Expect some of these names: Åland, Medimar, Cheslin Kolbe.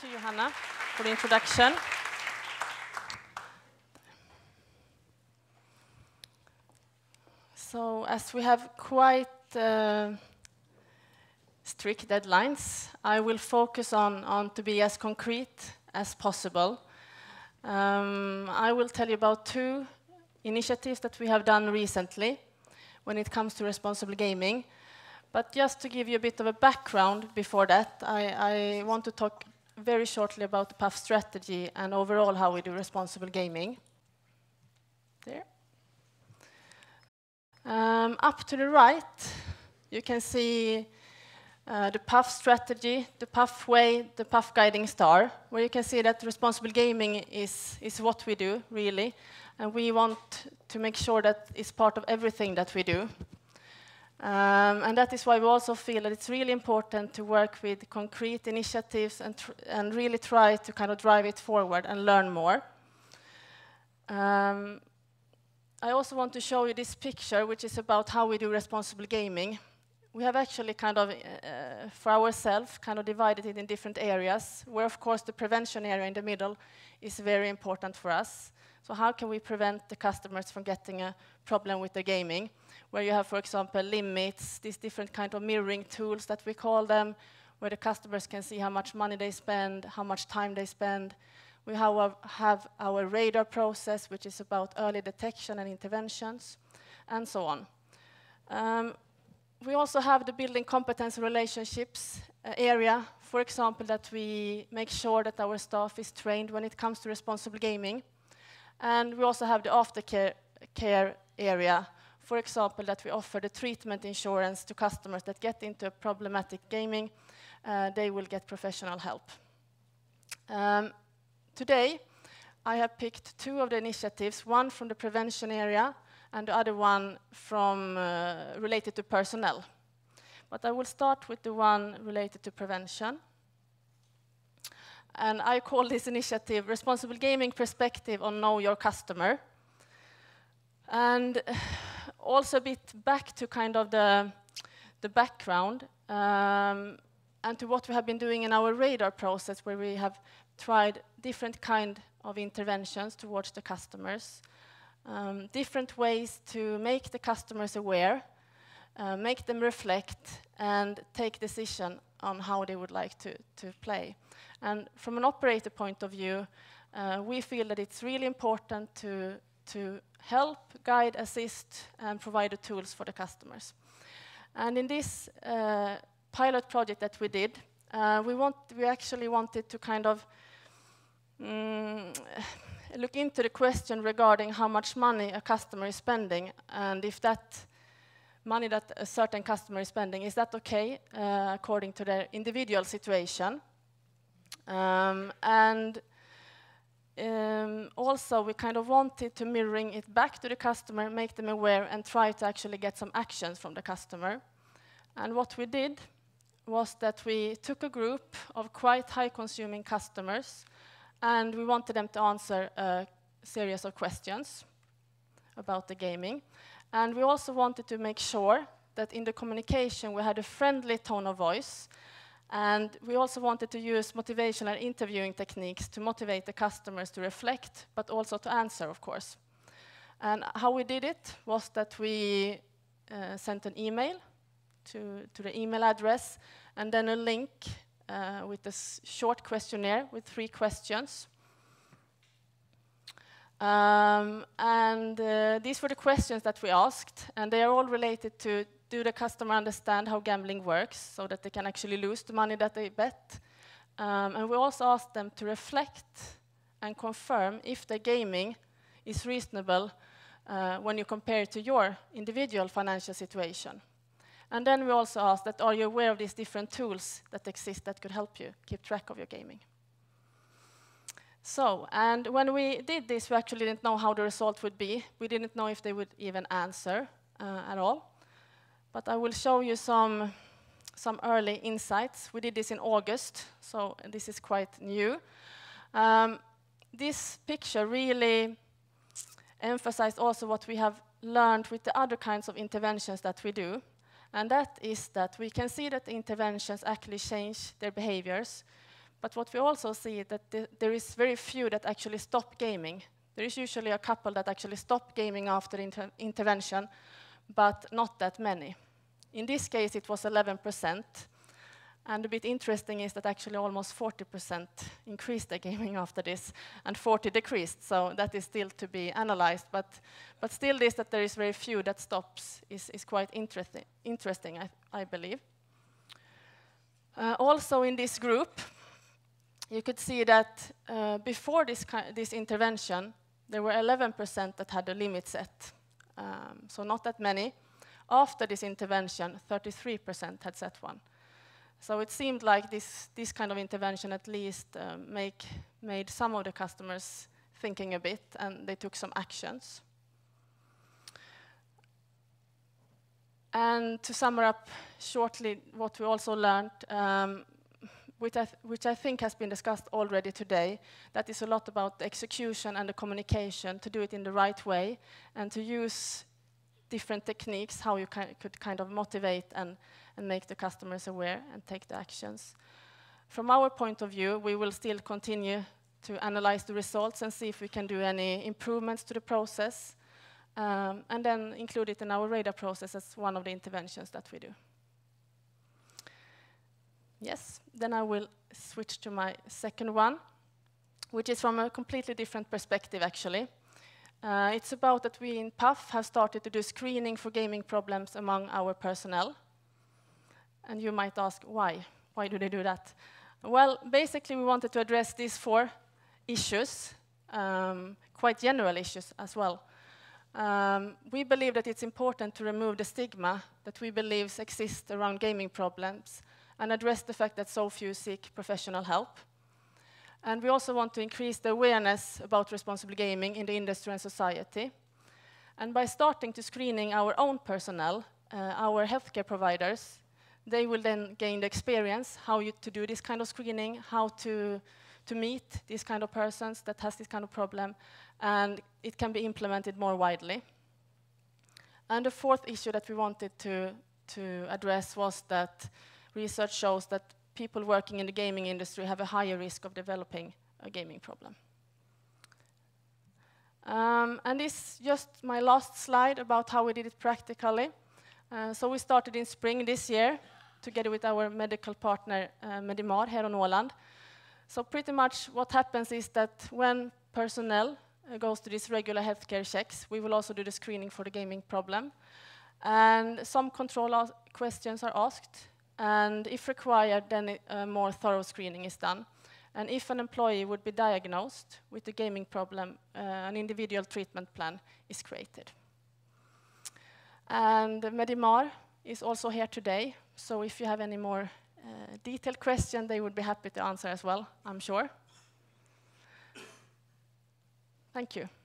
to Johanna for the introduction. So as we have quite strict deadlines, I will focus on to be as concrete as possible. I will tell you about two initiatives that we have done recently when it comes to responsible gaming. But just to give you a bit of a background before that, I want to talk very shortly about the PAF strategy and overall how we do responsible gaming. There. Up to the right, you can see the PAF strategy, the PAF way, the PAF guiding star, where you can see that responsible gaming is what we do, really. And we want to make sure that it's part of everything that we do. And that is why we also feel that it's really important to work with concrete initiatives and really try to kind of drive it forward and learn more. I also want to show you this picture, which is about how we do responsible gaming. We have actually kind of, for ourselves, kind of divided it in different areas, where of course the prevention area in the middle is very important for us. So how can we prevent the customers from getting a problem with the gaming? Where you have, for example, limits, these different kind of mirroring tools that we call them, where the customers can see how much money they spend, how much time they spend. We have our radar process, which is about early detection and interventions, and so on. We also have the building competence relationships area, for example, that we make sure that our staff is trained when it comes to responsible gaming. And we also have the aftercare area, for example, that we offer the treatment insurance to customers that get into problematic gaming. They will get professional help. Today, I have picked two of the initiatives, one from the prevention area and the other one from related to personnel. But I will start with the one related to prevention. And I call this initiative Responsible Gaming Perspective on Know Your Customer. And also a bit back to kind of the background and to what we have been doing in our radar process, where we have tried different kind of interventions towards the customers, different ways to make the customers aware, make them reflect and take decision on how they would like to play. And from an operator point of view, we feel that it's really important to help, guide, assist, and provide the tools for the customers. And in this pilot project that we did, we actually wanted to kind of look into the question regarding how much money a customer is spending, and if that money that a certain customer is spending, is that okay according to their individual situation? Also, we kind of wanted to mirroring it back to the customer, make them aware, and try to actually get some actions from the customer. And what we did was that we took a group of quite high-consuming customers, and we wanted them to answer a series of questions about the gaming. And we also wanted to make sure that in the communication we had a friendly tone of voice. And we also wanted to use motivational interviewing techniques to motivate the customers to reflect, but also to answer, of course. And how we did it was that we sent an email to the email address, and then a link with a short questionnaire with 3 questions. These were the questions that we asked, and they are all related to: do the customer understand how gambling works so that they can actually lose the money that they bet? And we also asked them to reflect and confirm if the gaming is reasonable when you compare it to your individual financial situation. And then we also asked that, are you aware of these different tools that exist that could help you keep track of your gaming? So, and when we did this, we actually didn't know how the result would be. We didn't know if they would even answer at all. But I will show you some early insights. We did this in August, so this is quite new. This picture really emphasized also what we have learned with the other kinds of interventions that we do. And that is that we can see that the interventions actually change their behaviors, But what we also see is that there is very few that actually stop gaming. There is usually a couple that actually stop gaming after intervention, but not that many. In this case, it was 11%. And a bit interesting is that actually almost 40% increased their gaming after this, and 40 decreased, so that is still to be analyzed. But still this, that there is very few that stops, is quite interesting, I believe. Also in this group, you could see that before this intervention, there were 11% that had a limit set, so not that many. After this intervention, 33% had set one. So it seemed like this kind of intervention at least made some of the customers thinking a bit, and they took some actions. And to sum up shortly what we also learned, which I think has been discussed already today, that is a lot about the execution and the communication, to do it in the right way, and to use different techniques, how you could kind of motivate and make the customers aware and take the actions. From our point of view, we will still continue to analyze the results and see if we can do any improvements to the process, and then include it in our radar process as one of the interventions that we do. Yes, then I will switch to my second one, which is from a completely different perspective, actually. It's about that we in PAF have started to do screening for gaming problems among our personnel. And you might ask, why? Why do they do that? Well, basically we wanted to address these four issues, quite general issues as well. We believe that it's important to remove the stigma that we believe exists around gaming problems, and address the fact that so few seek professional help. And we also want to increase the awareness about responsible gaming in the industry and society. And by starting to screening our own personnel, our healthcare providers, they will then gain the experience, how to do this kind of screening, how to meet these kind of persons that has this kind of problem, and it can be implemented more widely. And the fourth issue that we wanted to address was that research shows that people working in the gaming industry have a higher risk of developing a gaming problem. And this is just my last slide about how we did it practically. So we started in spring this year, together with our medical partner Medimar here on Åland. So pretty much what happens is that when personnel goes to these regular healthcare checks, we will also do the screening for the gaming problem. And some control questions are asked. And if required, then a more thorough screening is done. And if an employee would be diagnosed with a gaming problem, an individual treatment plan is created. And Medimar is also here today, so if you have any more detailed questions, they would be happy to answer as well, I'm sure. Thank you.